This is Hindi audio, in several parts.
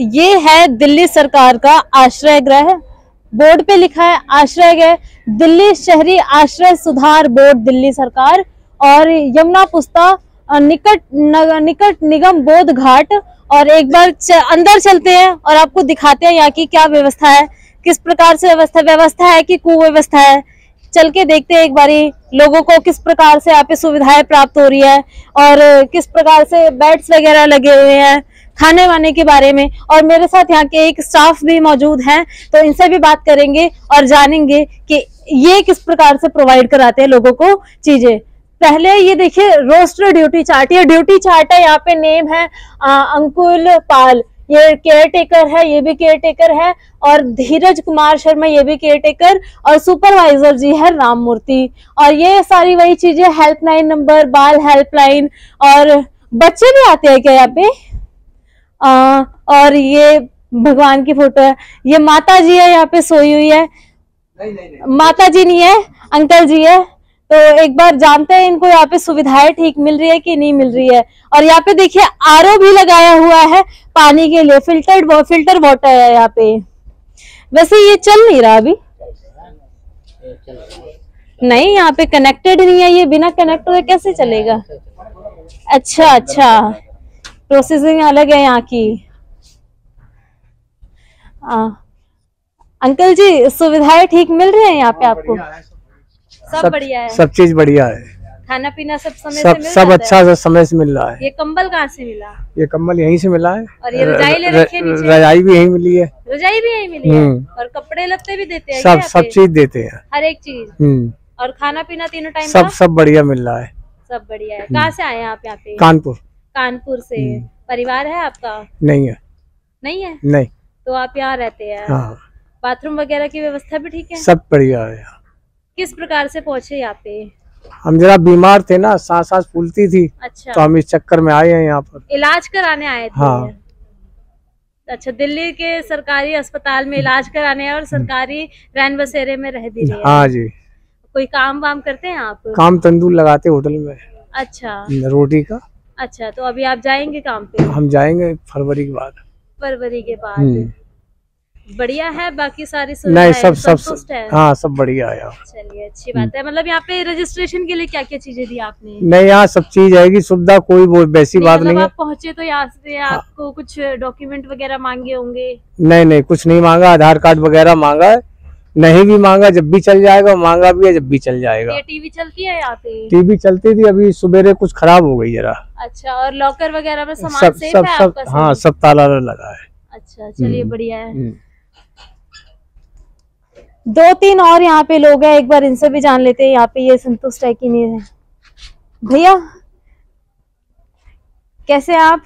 ये है दिल्ली सरकार का आश्रय गृह। बोर्ड पे लिखा है आश्रय गृह दिल्ली शहरी आश्रय सुधार बोर्ड दिल्ली सरकार और यमुना पुस्ता निकट निगम बोध घाट। और एक बार अंदर चलते हैं और आपको दिखाते हैं यहाँ की क्या व्यवस्था है, किस प्रकार से व्यवस्था है कि कुव्यवस्था है। चल के देखते हैं एक बारी लोगों को किस प्रकार से यहाँ पे सुविधाएं प्राप्त हो रही है और किस प्रकार से बेड्स वगैरह लगे हुए हैं, खाने वाने के बारे में। और मेरे साथ यहाँ के एक स्टाफ भी मौजूद हैं, तो इनसे भी बात करेंगे और जानेंगे कि ये किस प्रकार से प्रोवाइड कराते हैं लोगों को चीजें। पहले ये देखिए रोस्टर ड्यूटी चार्ट, ये ड्यूटी चार्ट है, यहाँ पे नेम है अंकुल पाल, ये केयर टेकर है, ये भी केयर टेकर है, और धीरज कुमार शर्मा, ये भी केयर टेकर, और सुपरवाइजर जी है राम मूर्ति। और ये सारी वही चीजें, हेल्पलाइन नंबर, बाल हेल्पलाइन, और बच्चे भी आते हैं क्या यहाँ पे। और ये भगवान की फोटो है, ये माता जी है यहाँ पे सोई हुई है। नहीं, नहीं, नहीं। माता जी नहीं है, अंकल जी है। तो एक बार जानते हैं इनको यहाँ पे सुविधाएं ठीक मिल रही है कि नहीं मिल रही है। और यहाँ पे देखिए आरओ भी लगाया हुआ है पानी के लिए, फिल्टर वाटर है यहाँ पे। वैसे ये चल नहीं रहा अभी, नहीं यहाँ पे कनेक्टेड नहीं है, ये बिना कनेक्ट हुए कैसे चलेगा। अच्छा, प्रोसेसिंग अलग है यहाँ की। अंकल जी सुविधाएं ठीक मिल रही है यहाँ पे आपको? सब बढ़िया है, सब चीज बढ़िया है, खाना पीना सब समय से मिल, सब अच्छा है, समय से मिल रहा है। ये कंबल कहाँ से मिला? ये कंबल यहीं से मिला है। और ये रजाई ले रखी है नीचे? रजाई भी यहीं मिली है, रजाई भी यहीं मिली है। और कपड़े लत्ते भी देते हैं? सब चीज देते हैं, हर एक चीज। और खाना पीना तीनों टाइम सब बढ़िया मिल रहा है, सब बढ़िया है। कहाँ से आए आप यहाँ पे? कानपुर। कानपुर से। परिवार है आपका? नहीं है। नहीं है? नहीं। तो आप यहाँ रहते हैं? बाथरूम वगैरह की व्यवस्था भी ठीक है? सब बढ़िया है। किस प्रकार से पहुँचे यहाँ पे? हम जरा बीमार थे ना, सांस फूलती थी। अच्छा। तो हम इस चक्कर में आए हैं यहाँ पर, इलाज कराने आए थे। हाँ। अच्छा, दिल्ली के सरकारी अस्पताल में इलाज कराने और सरकारी रैन बसेरे में रह भी रहे। हाँ जी। कोई काम वाम करते हैं आप? काम तंदूर लगाते होटल में। अच्छा, रोटी का। अच्छा, तो अभी आप जाएंगे काम पे? हम जाएंगे फरवरी के बाद। फरवरी के बाद। बढ़िया है बाकी सारी सुविधाएं? सब है। हाँ, सब बढ़िया है। चलिए, अच्छी बात है। मतलब यहाँ पे रजिस्ट्रेशन के लिए क्या क्या चीजें दी आपने? नहीं, यहाँ सब चीज आएगी सुविधा, कोई वैसी बात नहीं है। आप पहुँचे तो यहाँ से आपको कुछ डॉक्यूमेंट वगैरह मांगे होंगे? नहीं, कुछ नहीं मांगा। आधार कार्ड वगैरह मांगा नहीं भी मांगा, जब भी चल जाएगा। मांगा भी है, जब भी चल जाएगा। टीवी चलती है यहाँ पे? टीवी चलती थी, अभी सुबेरे कुछ खराब हो गई जरा। अच्छा, और लॉकर वगैरह में सामान सेफ है आपका? हाँ, सब ताला लगा है। अच्छा, चलिए बढ़िया है। 2-3 और यहाँ पे लोग हैं, एक बार इनसे भी जान लेते हैं यहाँ पे ये संतुष्ट है कि नहीं है। भैया कैसे हैं आप?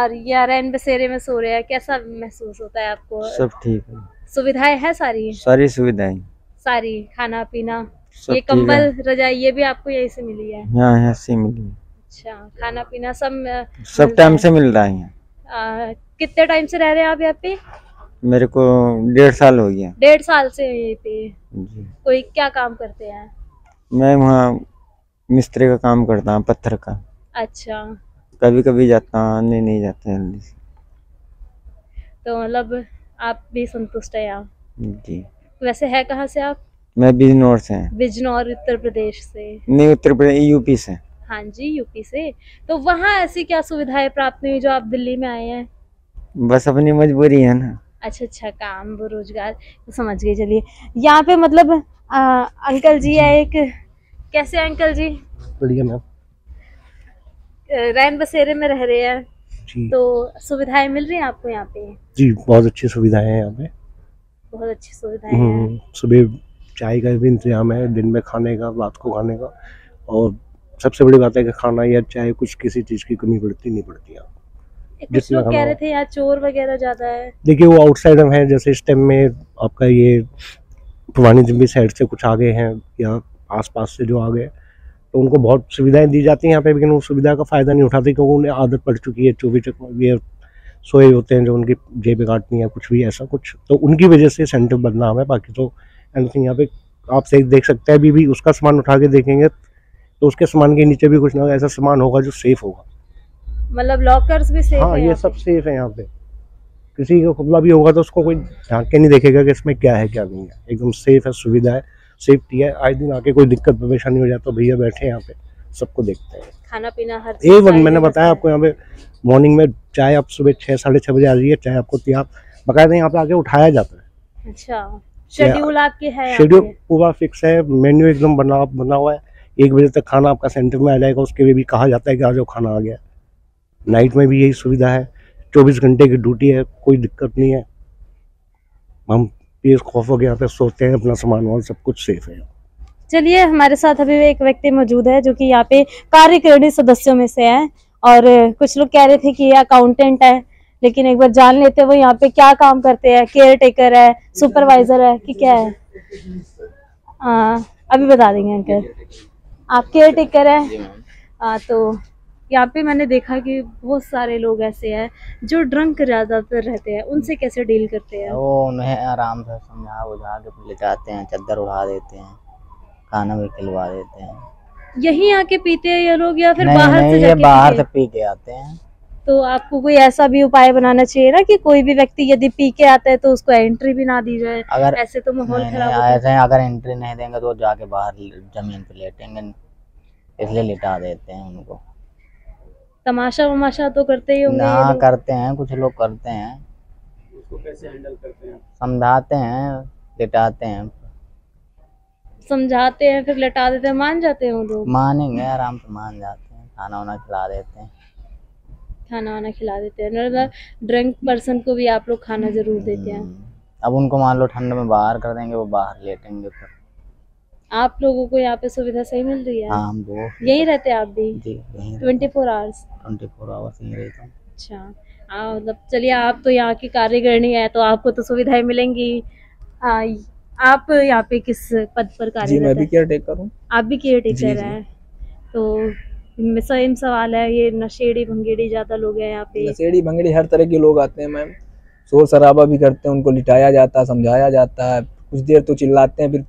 और ये रैन बसेरे में सो रहे हैं, कैसा महसूस होता है आपको? सब ठीक है, सुविधाएं है सारी सुविधाएं, सारी खाना पीना, ये कंबल रजाई ये भी आपको यहीं से मिली है? हाँ, यहाँ से मिली। अच्छा, खाना पीना सब टाइम से मिल रहा है। कितने टाइम से रह रहे हैं आप यहाँ पे? मेरे को 1.5 साल हो गया। 1.5 साल से यहीं पे जी। कोई क्या काम करते हैं? मैं वहाँ मिस्त्री का काम करता हूँ, पत्थर का। अच्छा। कभी कभी जाता हूँ, नहीं जाते जल्दी। तो मतलब आप भी संतुष्ट हैं आप जी? वैसे है कहाँ से आप? मैं बिजनौर से हैं। बिजनौर उत्तर प्रदेश से? नहीं, उत्तर प्रदेश यूपी से। हाँ जी, यूपी से। तो वहाँ ऐसी क्या सुविधाएं प्राप्त हुई जो आप दिल्ली में आए हैं? बस अपनी मजबूरी है ना। अच्छा, काम रोजगार तो समझ गए। चलिए, यहाँ पे मतलब अंकल जी है एक, कैसे अंकल जी? बढ़िया मैम। रैन बसेरे में रह रहे हैं, तो सुविधाएं मिल रही हैं आपको यहाँ पे? जी, बहुत अच्छी सुविधाएं हैं यहाँ पे, बहुत अच्छी सुविधाएं हैं। सुबह चाय का भी इंतजाम है, दिन में खाने का, रात को खाने का, और सबसे बड़ी बात है कि खाना या चाय कुछ किसी चीज की कमी पड़ती नहीं पड़ती आपको। कुछ लोग कह रहे थे यहाँ चोर वगैरह ज्यादा है। देखिए, वो आउटसाइडर हैं, जैसे इस टाइम में आपका ये पुरानी दिल्ली साइड से कुछ आ गए हैं या आसपास से जो आ गए, तो उनको बहुत सुविधाएं दी जाती हैं यहाँ पे, लेकिन उस सुविधा का फायदा नहीं उठाते क्योंकि उन्हें आदत पड़ चुकी है। 24 सोए होते हैं, जो उनकी जेबें काटनी है, कुछ भी ऐसा कुछ, तो उनकी वजह से सेंटर बदनाम है। बाकी तो एनीथिंग यहाँ पे आप सही देख सकते हैं, अभी भी उसका सामान उठा के देखेंगे तो उसके सामान के नीचे भी कुछ ना ऐसा सामान होगा जो सेफ होगा। मतलब लॉकर्स भी सेफ? हाँ, ये सब सेफ है यहाँ पे। किसी को कपड़ा भी होगा तो उसको कोई झाँक के नहीं देखेगा कि इसमें क्या है क्या नहीं है, एकदम सेफ है, सुविधा है, सेफ्टी है। आए दिन आके कोई दिक्कत परेशानी हो जाए तो भैया बैठे हैं यहाँ पे, सबको देखते हैं, खाना पीना हर A1। मैंने बताया आपको यहाँ पे मॉर्निंग में चाय आप सुबह 6-6:30 बजे आ रही है, चाय आपको बकायदा यहाँ पे आके उठाया जाता है। अच्छा, शेड्यूल आपके है? शेड्यूल पूरा फिक्स है, मेन्यू एकदम बना हुआ है। 1 बजे तक खाना आपका सेंटर में आ जाएगा, उसके लिए भी कहा जाता है कि आ जाओ खाना आ गया। नाइट में भी यही सुविधा है, 24 घंटे की ड्यूटी है, कोई दिक्कत नहीं है। हम पेस खौफ हो गया पे सोते हैं, अपना सामान और सब कुछ सेफ है। चलिए, हमारे साथ अभी एक व्यक्ति मौजूद है जो कि यहाँ पे कार्यकारिणी सदस्यों में से है, और कुछ लोग कह रहे थे कि ये अकाउंटेंट है, लेकिन एक बार जान लेते हैं वो यहाँ पे क्या काम करते हैं, केयर टेकर है, सुपरवाइजर है कि क्या है। अभी बता देंगे अंकल, आप केयर टेकर है। तो यहाँ पे मैंने देखा कि बहुत सारे लोग ऐसे हैं जो ड्रंक ज्यादातर रहते हैं, उनसे कैसे डील करते हैं? वो उन्हें आराम से समझा बुझा के लेटाते हैं, चद्दर उड़ा देते हैं, खाना भी खिलवा देते हैं। यही आके पीते हैं ये लोग या फिर बाहर से? ये बाहर से पी के आते हैं। तो आपको कोई ऐसा भी उपाय बनाना चाहिए ना कि कोई भी व्यक्ति यदि पी के आता है तो उसको एंट्री भी ना दी जाए, अगर ऐसे तो माहौल खराब है। अगर एंट्री नहीं देंगे तो जाके बाहर जमीन पे लेटेंगे, इसलिए लिटा देते हैं उनको। तमाशा वमाशा तो करते ही होंगे? हाँ, करते हैं, कुछ लोग करते हैं। उसको कैसे हैंडल करते हैं? समझाते हैं, लिटाते हैं, समझाते हैं, फिर लिटा देते हैं। मान जाते हैं वो लोग? मानेंगे, आराम से मान जाते हैं। खाना वाना खिला देते हैं, खाना वाना खिला देते हैं। ड्रंक पर्सन को भी आप लोग खाना जरूर देते हैं? अब उनको मान लो ठंड में बाहर कर देंगे, वो बाहर लेटेंगे। फिर आप लोगों को यहाँ पे सुविधा सही मिल रही है? हाँ, यही रहते हैं आप भी? जी, यहीं 24 आवर्स यहीं रहता हूँ। अच्छा, मतलब चलिए, आप तो यहाँ की कार्यकारिणी है तो आपको तो सुविधाएं मिलेंगी। आप यहाँ पे किस पद पर कार्य? मैं भी केयर टेकर हूँ। आप भी केयर टेकर हैं? तो सेम सवाल है, ये नशेड़ी भंगेड़ी ज्यादा लोग है यहाँ पे? नशेड़ी भंगेड़ी हर तरह के लोग आते हैं मैम, शोर शराबा भी करते हैं, उनको लिटाया जाता है, समझाया जाता है, कुछ देर तो चिल्लाते हैं, फिर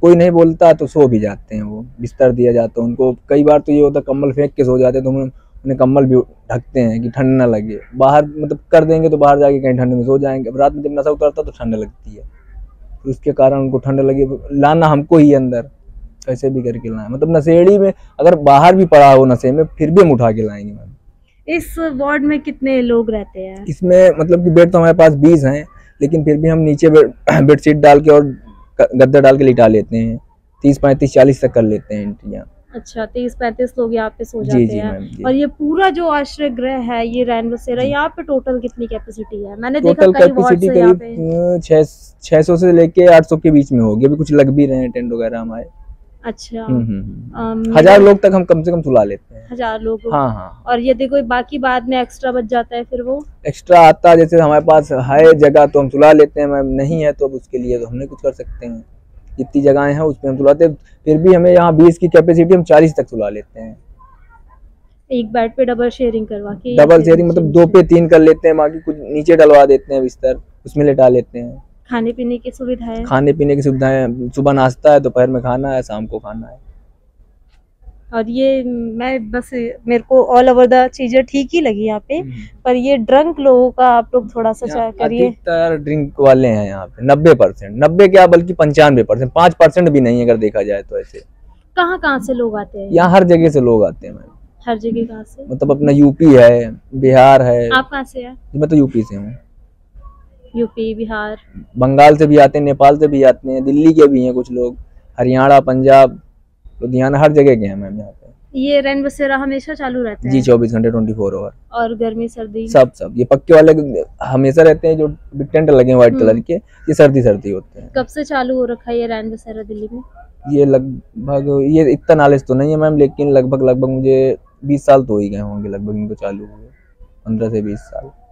कोई नहीं बोलता तो सो भी जाते हैं, वो बिस्तर दिया जाता है उनको। कई बार तो ये होता है कम्बल फेंक के सो जाते हैं, तो उन्हें कम्बल भी ढकते हैं कि ठंड ना लगे, बाहर मतलब कर देंगे तो बाहर जाके कहीं ठंड में सो जाएंगे। रात में जब नशा उतरता तो ठंड लगती है, तो उसके कारण उनको ठंड लगे, लाना हमको ही अंदर कैसे भी करके लाए, मतलब नशेड़ी में अगर बाहर भी पड़ा हो नशे में फिर भी हम उठा के लाएंगे। मैम, इस वार्ड में कितने लोग रहते हैं? इसमें मतलब कि बेड तो हमारे पास 20 हैं, लेकिन फिर भी हम नीचे बेडशीट डाल के और गद्दा डाल के लिटा लेते हैं। 30-35-40 तक कर लेते हैं एंट्रियां। अच्छा, 30-35 लोग यहाँ पे सो जाते हैं। और ये पूरा जो आश्रय गृह है, ये रैन बसेरा, यहाँ पे टोटल कितनी कैपेसिटी है? मैंने देखा कई वार्ड से यहाँ पे 600 से लेके 800 के बीच में होगी, अभी कुछ लग भी रहे हैं टेंट वगैरह हमारे। अच्छा, 1000 लोग तक हम कम से कम सुला लेते हैं। 1000 लोग? हाँ हाँ। और यदि कोई बाकी बाद में एक्स्ट्रा बच जाता है फिर वो एक्स्ट्रा आता है, जैसे हमारे पास है जगह तो हम सुला लेते हैं, मैम नहीं है तो अब उसके लिए तो हमने कुछ कर सकते हैं, जितनी जगहें हैं उसमें हम सुलाते हैं। फिर भी हमें यहाँ 20 की कैपेसिटी, हम 40 तक सुला लेते हैं। एक बेड पे डबल शेयरिंग करवा के? डबल शेयरिंग मतलब 2 पे 3 कर लेते हैं, बाकी कुछ नीचे डलवा देते हैं बिस्तर, उसमें लेटा लेते हैं। खाने पीने की सुविधाएं? खाने पीने की सुविधाएं, सुबह नाश्ता है, दोपहर में खाना है, शाम को खाना है। और ये मैं बस, मेरे को ऑल ओवर द चीजें ठीक ही लगी यहाँ पे, पर ये ड्रंक लोगों का आप लोग थोड़ा सा करिए। अधिकतर ड्रिंक वाले हैं यहाँ पे 90%, 90 क्या बल्कि 95%, 5% भी नहीं अगर देखा जाए तो। ऐसे कहाँ कहाँ से लोग आते हैं? यहाँ हर जगह से लोग आते हैं मैम। हर जगह? कहाँ से? मतलब अपना यूपी है, बिहार है। आप कहाँ से है? मैं तो यूपी से हूँ। यूपी, बिहार, बंगाल से भी आते हैं, नेपाल से भी आते हैं, दिल्ली के भी हैं कुछ लोग, हरियाणा, पंजाब, लुधियाना, हर जगह के हैं मैम यहाँ पे। ये रैन बसेरा हमेशा चालू रहता है? जी, 24 घंटे, 24 आवर। और गर्मी सर्दी? सब ये पक्के वाले हमेशा रहते हैं, जो टेंट लगे हैं व्हाइट कलर के, ये सर्दी होते हैं। कब से चालू हो रखा है ये रैन बसेरा दिल्ली में? ये लगभग, ये इतना नॉलेज तो नहीं है मैम, लेकिन लगभग मुझे 20 साल तो हो ही गए होंगे लगभग इनको चालू हुए, 15 से 20 साल।